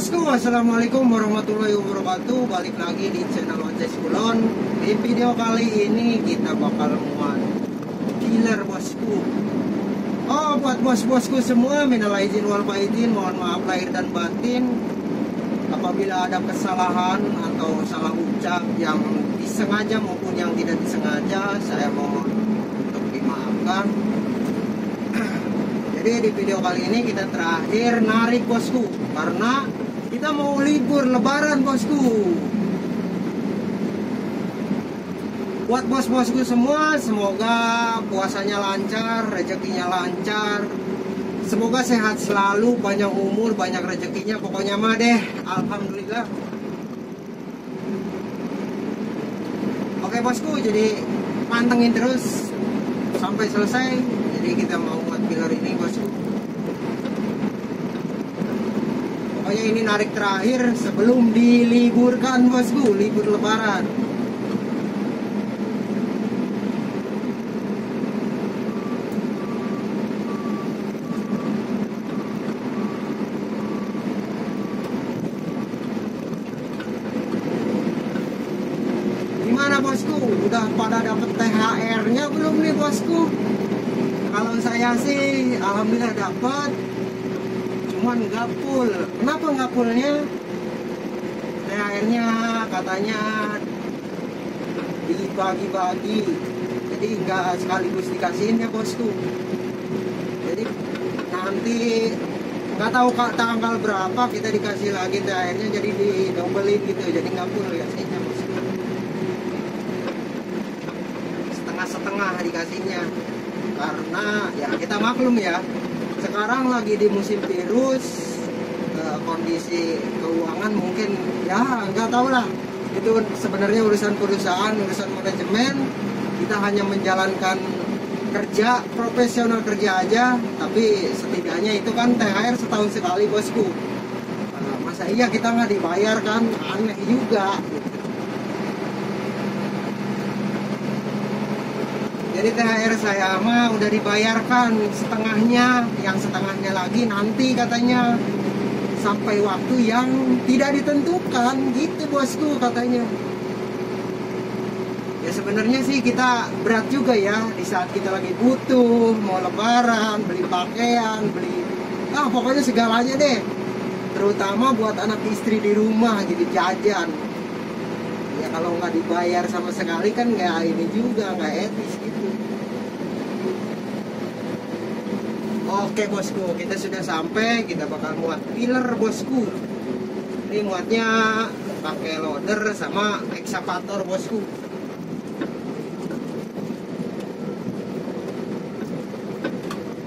Bosku, assalamualaikum warahmatullahi wabarakatuh. Balik lagi di channel Oces Kulon. Di video kali ini kita bakal muat Killer Bosku. Oh, buat bos-bosku semua, Minal Aidin Wal Faizin, mohon maaf lahir dan batin apabila ada kesalahan atau salah ucap yang disengaja maupun yang tidak disengaja. Saya mohon untuk dimaafkan. Jadi di video kali ini kita terakhir narik bosku, karena kita mau libur lebaran bosku. Buat bos-bosku semua, semoga puasanya lancar, rezekinya lancar. Semoga sehat selalu, panjang umur, banyak rezekinya, pokoknya mah deh, alhamdulillah. Oke bosku, jadi pantengin terus sampai selesai. Jadi kita mau buat killer ini bosku. Pokoknya ini narik terakhir sebelum diliburkan bosku, libur lebaran. Gimana bosku? Udah pada dapet THR-nya belum nih bosku? Kalau saya sih alhamdulillah dapat, cuman nggak full. Kenapa nggak fullnya? THR-nya katanya dibagi-bagi, jadi nggak sekaligus dikasihin ya bosku. Jadi nanti nggak tahu tanggal berapa kita dikasih lagi THR-nya, jadi didobelin gitu, jadi nggak full ya sih bosku. Setengah-setengah dikasihnya. Karena ya kita maklum ya, sekarang lagi di musim virus, kondisi keuangan mungkin ya nggak tahu lah. Itu sebenarnya urusan perusahaan, urusan manajemen. Kita hanya menjalankan kerja, profesional kerja aja. Tapi setidaknya itu kan THR setahun sekali bosku. Masa iya kita nggak dibayar kan, aneh juga. Jadi THR saya mah udah dibayarkan setengahnya, yang setengahnya lagi nanti katanya sampai waktu yang tidak ditentukan gitu bosku katanya. Ya sebenarnya sih kita berat juga ya di saat kita lagi butuh, mau lebaran, beli pakaian, beli pokoknya segalanya deh. Terutama buat anak istri di rumah jadi jajan. Ya kalau nggak dibayar sama sekali kan nggak ini juga, nggak etis gitu. Oke bosku, kita sudah sampai, kita bakal muat killer bosku. Ini muatnya pakai loader sama ekskavator bosku.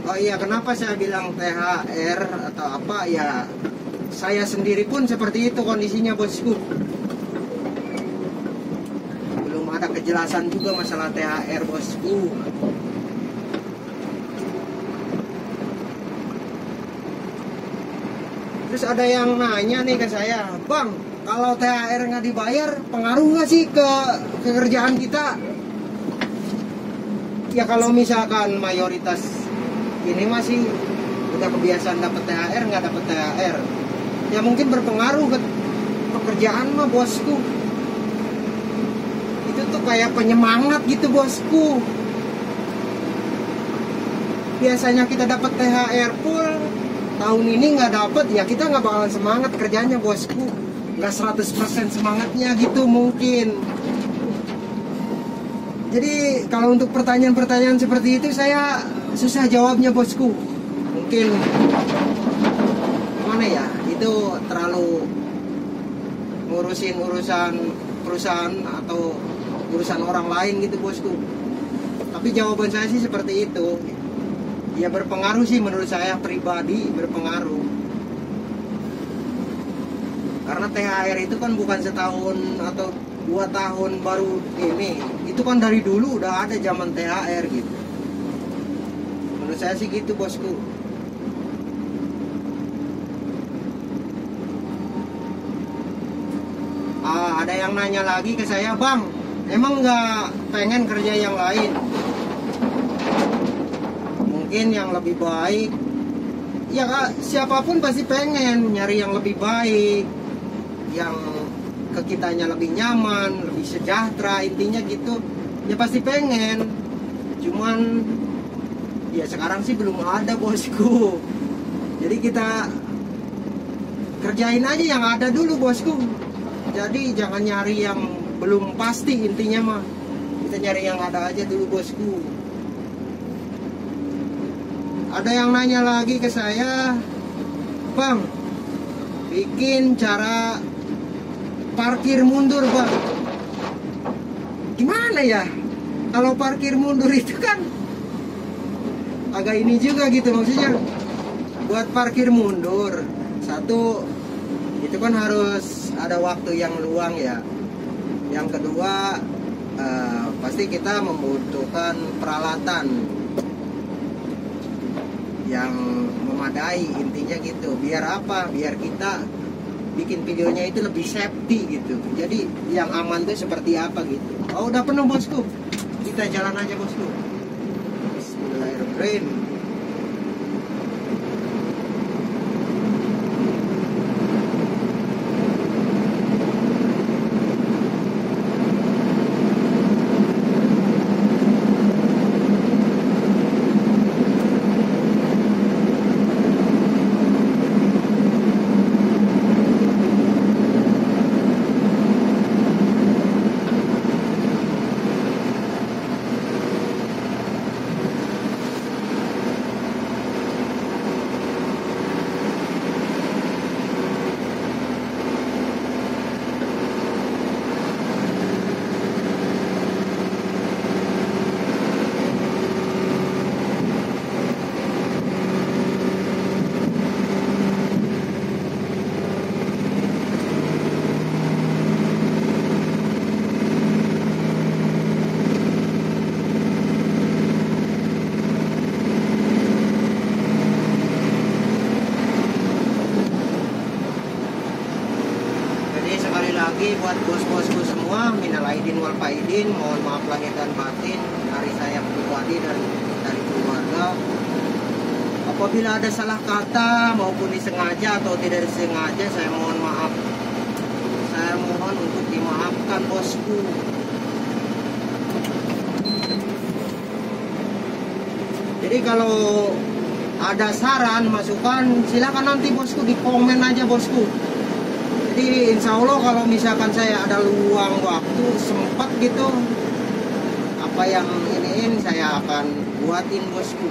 Oh iya, kenapa saya bilang THR atau apa ya? Saya sendiri pun seperti itu kondisinya bosku. Ada kejelasan juga masalah THR bosku. Terus ada yang nanya nih ke saya, bang, kalau THR nggak dibayar pengaruh nggak sih ke kerjaan kita? Ya kalau misalkan mayoritas ini masih udah kebiasaan dapat THR, nggak dapat THR, ya mungkin berpengaruh ke pekerjaan mah bosku. Itu kayak penyemangat gitu bosku. Biasanya kita dapat THR full, tahun ini nggak dapat ya kita nggak bakalan semangat kerjanya bosku, nggak 100% semangatnya gitu mungkin. Jadi kalau untuk pertanyaan-pertanyaan seperti itu saya susah jawabnya bosku. Mungkin gimana ya, itu terlalu ngurusin urusan perusahaan atau urusan orang lain gitu bosku. Tapi jawaban saya sih seperti itu. Ya berpengaruh sih menurut saya pribadi, berpengaruh. Karena THR itu kan bukan setahun atau 2 tahun baru ini. Itu kan dari dulu udah ada zaman THR gitu. Menurut saya sih gitu bosku. Ada yang nanya lagi ke saya, bang, emang nggak pengen kerja yang lain? Mungkin yang lebih baik ya siapapun pasti pengen nyari yang lebih baik, yang ke kitanya lebih nyaman, lebih sejahtera, intinya gitu. Ya pasti pengen, cuman ya sekarang sih belum ada, bosku. Jadi kita kerjain aja yang ada dulu, bosku. Jadi jangan nyari yang belum pasti, intinya mah. Kita nyari yang ada aja dulu, bosku. Ada yang nanya lagi ke saya, Bang, bikin cara parkir mundur, Bang. Gimana ya? Kalau parkir mundur itu kan agak ini juga gitu, maksudnya buat parkir mundur. Satu, itu kan harus ada waktu yang luang ya. Yang kedua, pasti kita membutuhkan peralatan yang memadai, intinya gitu. Biar apa? Biar kita bikin videonya itu lebih safety gitu. Jadi yang aman tuh seperti apa gitu. Oh, udah penuh, bosku. Kita jalan aja, bosku. Bismillahirrahmanirrahim. Buat bos-bosku semua, Minal Aidin Wal Faizin, mohon maaf lahir dan batin dari saya pribadi dan dari keluarga. Apabila ada salah kata maupun disengaja atau tidak disengaja, saya mohon maaf. Saya mohon untuk dimaafkan, bosku. Jadi kalau ada saran, masukan, silakan nanti, bosku, di komen aja, bosku. Jadi insya Allah kalau misalkan saya ada luang waktu, sempat gitu, apa yang iniin saya akan buatin, bosku.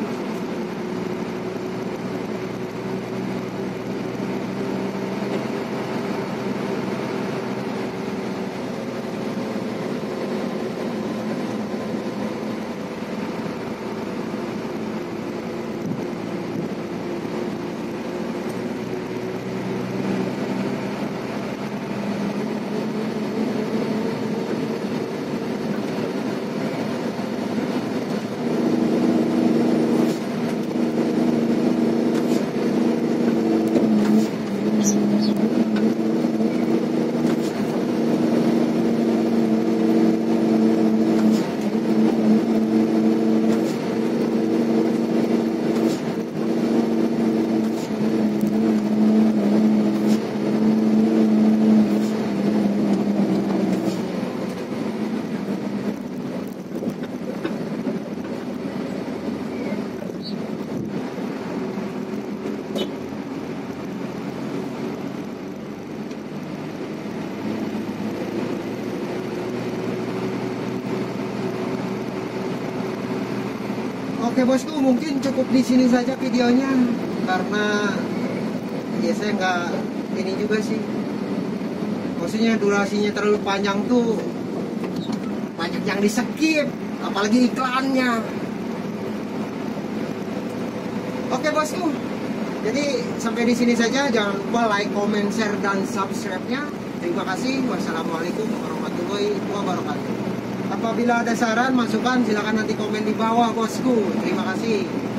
Oke, bosku, mungkin cukup di sini saja videonya, karena ya saya nggak ini juga sih, maksudnya durasinya terlalu panjang tuh, banyak yang di-skip, apalagi iklannya. Oke, bosku, jadi sampai di sini saja. Jangan lupa like, comment, share, dan subscribe-nya. Terima kasih. Wassalamualaikum warahmatullahi wabarakatuh. Apabila ada saran, masukan, silakan nanti komen di bawah, bosku. Terima kasih.